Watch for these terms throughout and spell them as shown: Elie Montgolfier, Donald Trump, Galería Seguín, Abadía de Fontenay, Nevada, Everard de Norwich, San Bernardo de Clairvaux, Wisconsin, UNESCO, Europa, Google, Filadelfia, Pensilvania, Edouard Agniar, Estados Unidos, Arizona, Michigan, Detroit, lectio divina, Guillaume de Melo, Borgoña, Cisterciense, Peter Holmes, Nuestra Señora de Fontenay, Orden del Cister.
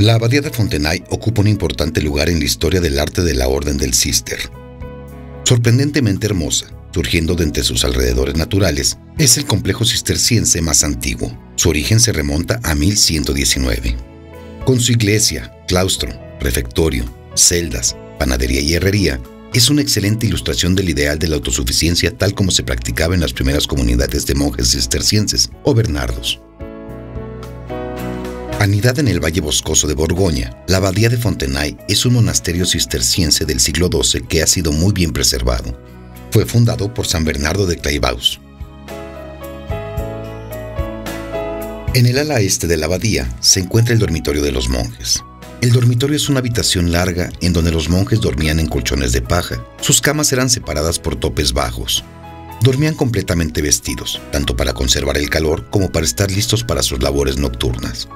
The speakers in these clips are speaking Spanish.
La Abadía de Fontenay ocupa un importante lugar en la historia del arte de la Orden del Cister. Sorprendentemente hermosa, surgiendo de entre sus alrededores naturales, es el complejo cisterciense más antiguo. Su origen se remonta a 1119. Con su iglesia, claustro, refectorio, celdas, panadería y herrería, es una excelente ilustración del ideal de la autosuficiencia tal como se practicaba en las primeras comunidades de monjes cistercienses o bernardos. Anidada en el valle boscoso de Borgoña, la Abadía de Fontenay es un monasterio cisterciense del siglo XII que ha sido muy bien preservado. Fue fundado por San Bernardo de Clairvaux. En el ala este de la abadía se encuentra el dormitorio de los monjes. El dormitorio es una habitación larga en donde los monjes dormían en colchones de paja. Sus camas eran separadas por topes bajos. Dormían completamente vestidos, tanto para conservar el calor como para estar listos para sus labores nocturnas.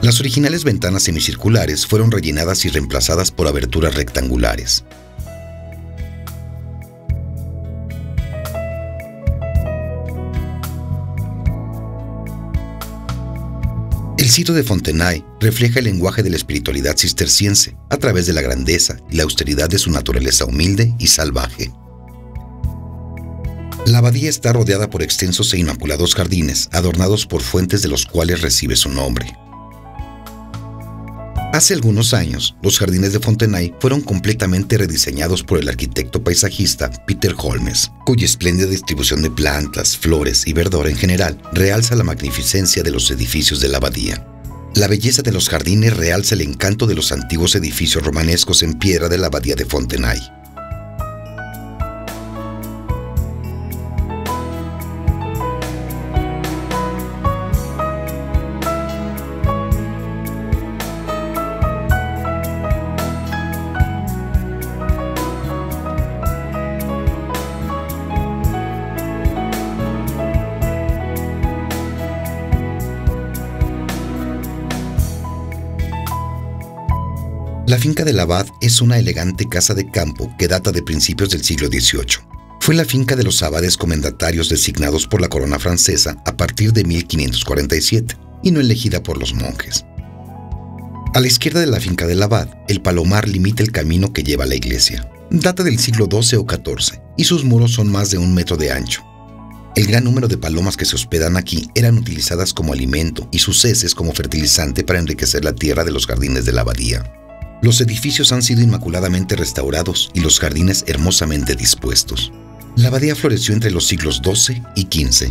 Las originales ventanas semicirculares fueron rellenadas y reemplazadas por aberturas rectangulares. El sitio de Fontenay refleja el lenguaje de la espiritualidad cisterciense a través de la grandeza y la austeridad de su naturaleza humilde y salvaje. La abadía está rodeada por extensos e inmaculados jardines adornados por fuentes de los cuales recibe su nombre. Hace algunos años, los jardines de Fontenay fueron completamente rediseñados por el arquitecto paisajista Peter Holmes, cuya espléndida distribución de plantas, flores y verdor en general realza la magnificencia de los edificios de la abadía. La belleza de los jardines realza el encanto de los antiguos edificios romanescos en piedra de la abadía de Fontenay. La finca del abad es una elegante casa de campo que data de principios del siglo XVIII. Fue la finca de los abades comendatarios designados por la corona francesa a partir de 1547 y no elegida por los monjes. A la izquierda de la finca del abad, el palomar limita el camino que lleva a la iglesia. Data del siglo XII o XIV y sus muros son más de 1 metro de ancho. El gran número de palomas que se hospedan aquí eran utilizadas como alimento y sus heces como fertilizante para enriquecer la tierra de los jardines de la abadía. Los edificios han sido inmaculadamente restaurados y los jardines hermosamente dispuestos. La abadía floreció entre los siglos XII y XV.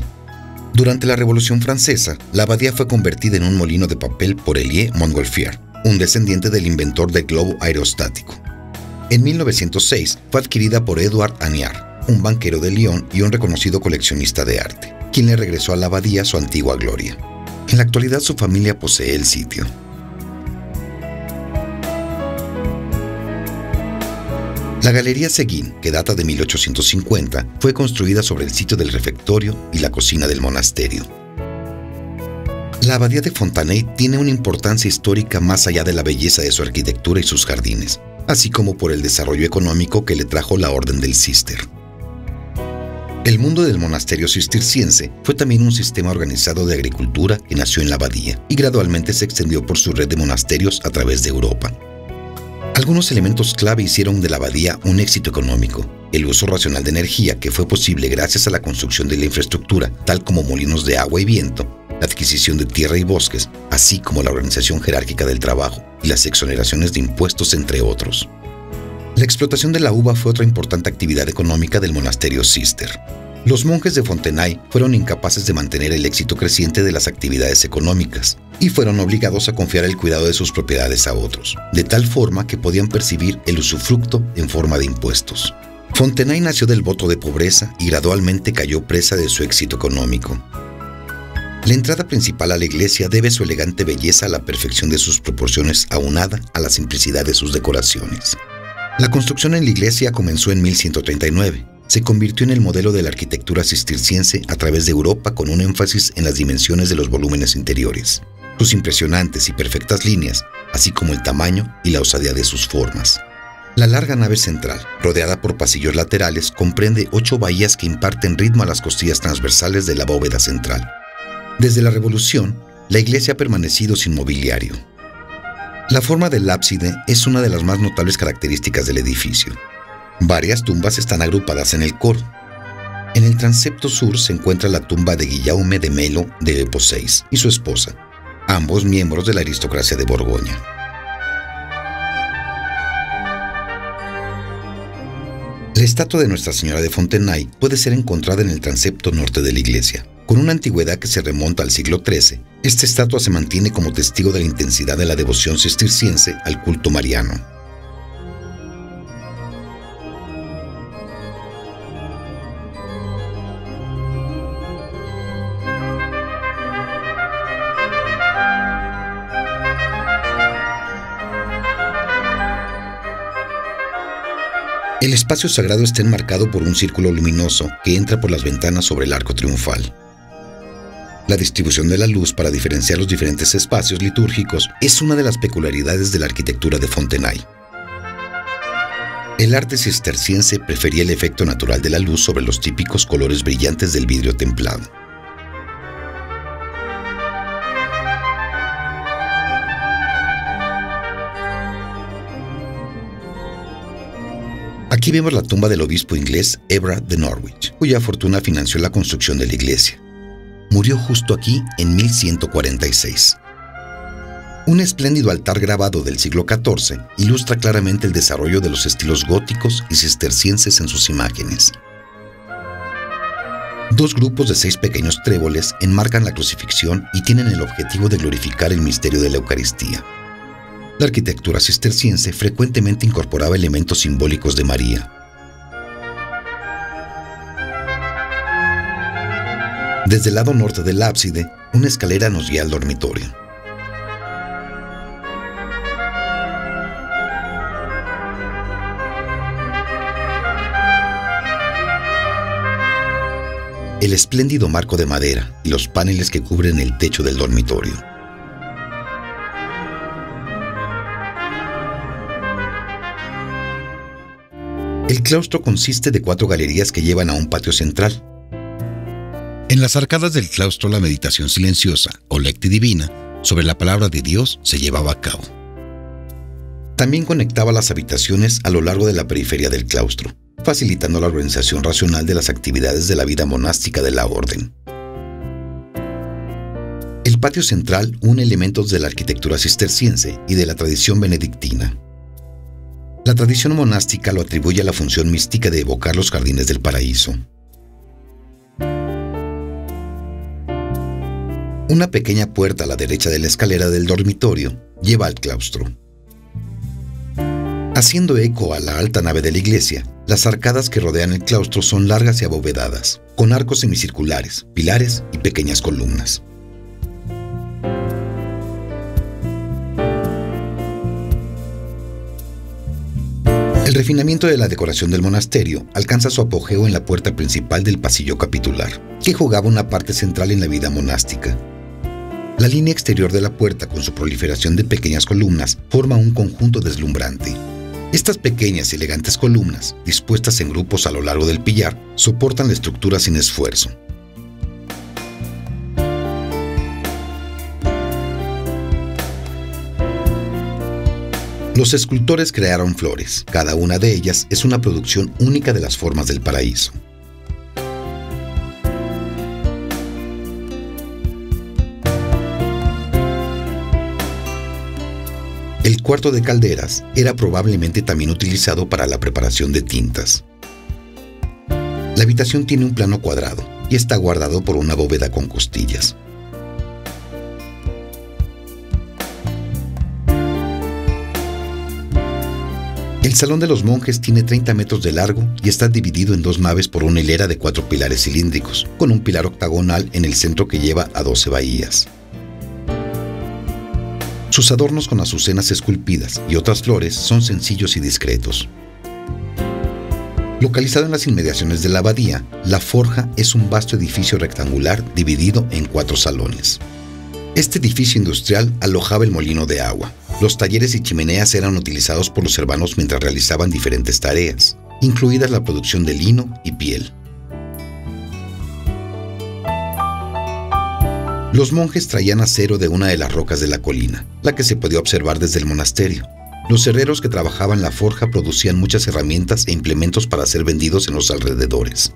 Durante la Revolución Francesa, la abadía fue convertida en un molino de papel por Elie Montgolfier, un descendiente del inventor del globo aerostático. En 1906 fue adquirida por Edouard Agniar, un banquero de Lyon y un reconocido coleccionista de arte, quien le regresó a la abadía su antigua gloria. En la actualidad su familia posee el sitio. La Galería Seguín, que data de 1850, fue construida sobre el sitio del refectorio y la cocina del monasterio. La Abadía de Fontenay tiene una importancia histórica más allá de la belleza de su arquitectura y sus jardines, así como por el desarrollo económico que le trajo la Orden del Cister. El mundo del monasterio cisterciense fue también un sistema organizado de agricultura que nació en la abadía y gradualmente se extendió por su red de monasterios a través de Europa. Algunos elementos clave hicieron de la abadía un éxito económico. El uso racional de energía que fue posible gracias a la construcción de la infraestructura, tal como molinos de agua y viento, la adquisición de tierra y bosques, así como la organización jerárquica del trabajo y las exoneraciones de impuestos, entre otros. La explotación de la uva fue otra importante actividad económica del monasterio Cister. Los monjes de Fontenay fueron incapaces de mantener el éxito creciente de las actividades económicas y fueron obligados a confiar el cuidado de sus propiedades a otros, de tal forma que podían percibir el usufructo en forma de impuestos. Fontenay nació del voto de pobreza y gradualmente cayó presa de su éxito económico. La entrada principal a la iglesia debe su elegante belleza a la perfección de sus proporciones aunada a la simplicidad de sus decoraciones. La construcción en la iglesia comenzó en 1139. Se convirtió en el modelo de la arquitectura cisterciense a través de Europa con un énfasis en las dimensiones de los volúmenes interiores, sus impresionantes y perfectas líneas, así como el tamaño y la osadía de sus formas. La larga nave central, rodeada por pasillos laterales, comprende 8 bahías que imparten ritmo a las costillas transversales de la bóveda central. Desde la Revolución, la iglesia ha permanecido sin mobiliario. La forma del ábside es una de las más notables características del edificio. Varias tumbas están agrupadas en el coro. En el transepto sur se encuentra la tumba de Guillaume de Melo de Epoche VI y su esposa, ambos miembros de la aristocracia de Borgoña. La estatua de Nuestra Señora de Fontenay puede ser encontrada en el transepto norte de la iglesia. Con una antigüedad que se remonta al siglo XIII, esta estatua se mantiene como testigo de la intensidad de la devoción cisterciense al culto mariano. El espacio sagrado está enmarcado por un círculo luminoso que entra por las ventanas sobre el arco triunfal. La distribución de la luz para diferenciar los diferentes espacios litúrgicos es una de las peculiaridades de la arquitectura de Fontenay. El arte cisterciense prefería el efecto natural de la luz sobre los típicos colores brillantes del vidrio templado. Aquí vemos la tumba del obispo inglés Everard de Norwich, cuya fortuna financió la construcción de la iglesia. Murió justo aquí en 1146. Un espléndido altar grabado del siglo XIV ilustra claramente el desarrollo de los estilos góticos y cistercienses en sus imágenes. Dos grupos de 6 pequeños tréboles enmarcan la crucifixión y tienen el objetivo de glorificar el misterio de la Eucaristía. La arquitectura cisterciense frecuentemente incorporaba elementos simbólicos de María. Desde el lado norte del ábside, una escalera nos guía al dormitorio. El espléndido marco de madera y los paneles que cubren el techo del dormitorio. El claustro consiste de 4 galerías que llevan a un patio central. En las arcadas del claustro la meditación silenciosa, o lectio divina, sobre la palabra de Dios se llevaba a cabo. También conectaba las habitaciones a lo largo de la periferia del claustro, facilitando la organización racional de las actividades de la vida monástica de la orden. El patio central une elementos de la arquitectura cisterciense y de la tradición benedictina. La tradición monástica lo atribuye a la función mística de evocar los jardines del paraíso. Una pequeña puerta a la derecha de la escalera del dormitorio lleva al claustro. Haciendo eco a la alta nave de la iglesia, las arcadas que rodean el claustro son largas y abovedadas, con arcos semicirculares, pilares y pequeñas columnas. El refinamiento de la decoración del monasterio alcanza su apogeo en la puerta principal del pasillo capitular, que jugaba una parte central en la vida monástica. La línea exterior de la puerta, con su proliferación de pequeñas columnas, forma un conjunto deslumbrante. Estas pequeñas y elegantes columnas, dispuestas en grupos a lo largo del pilar, soportan la estructura sin esfuerzo. Los escultores crearon flores. Cada una de ellas es una producción única de las formas del paraíso. El cuarto de calderas era probablemente también utilizado para la preparación de tintas. La habitación tiene un plano cuadrado y está guardado por una bóveda con costillas. El salón de los monjes tiene 30 metros de largo y está dividido en 2 naves por una hilera de 4 pilares cilíndricos, con un pilar octagonal en el centro que lleva a 12 bahías. Sus adornos con azucenas esculpidas y otras flores son sencillos y discretos. Localizado en las inmediaciones de la abadía, la forja es un vasto edificio rectangular dividido en 4 salones. Este edificio industrial alojaba el molino de agua. Los talleres y chimeneas eran utilizados por los hermanos mientras realizaban diferentes tareas, incluidas la producción de lino y piel. Los monjes traían acero de una de las rocas de la colina, la que se podía observar desde el monasterio. Los herreros que trabajaban la forja producían muchas herramientas e implementos para ser vendidos en los alrededores.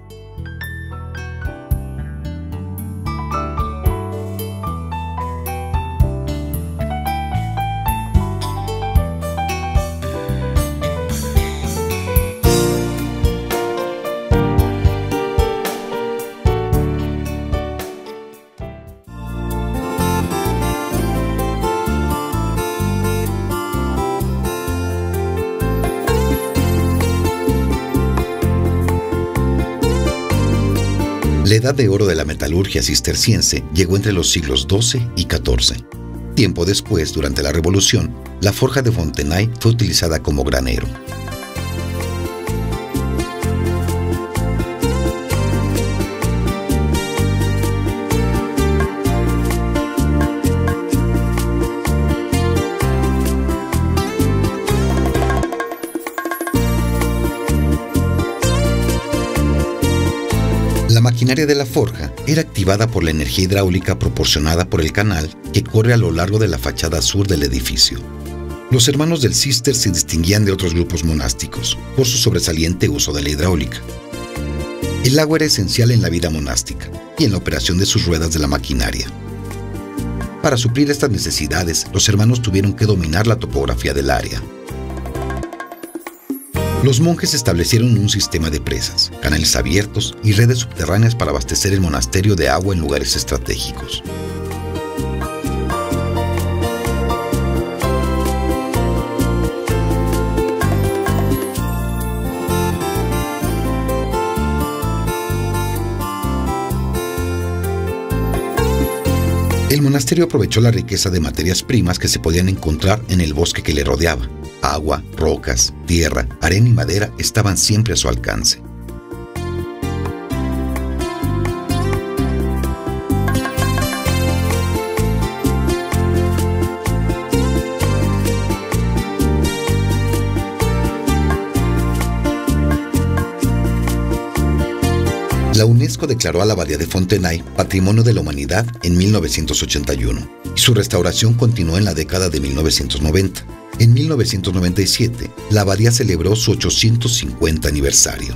La edad de oro de la metalurgia cisterciense llegó entre los siglos XII y XIV. Tiempo después, durante la Revolución, la forja de Fontenay fue utilizada como granero. La maquinaria de la forja era activada por la energía hidráulica proporcionada por el canal que corre a lo largo de la fachada sur del edificio. Los hermanos del Cister se distinguían de otros grupos monásticos por su sobresaliente uso de la hidráulica. El agua era esencial en la vida monástica y en la operación de sus ruedas de la maquinaria. Para suplir estas necesidades, los hermanos tuvieron que dominar la topografía del área. Los monjes establecieron un sistema de presas, canales abiertos y redes subterráneas para abastecer el monasterio de agua en lugares estratégicos. El monasterio aprovechó la riqueza de materias primas que se podían encontrar en el bosque que le rodeaba. Agua, rocas, tierra, arena y madera estaban siempre a su alcance. La UNESCO declaró a la Abadía de Fontenay Patrimonio de la Humanidad en 1981 y su restauración continuó en la década de 1990. En 1997, la abadía celebró su 850 aniversario.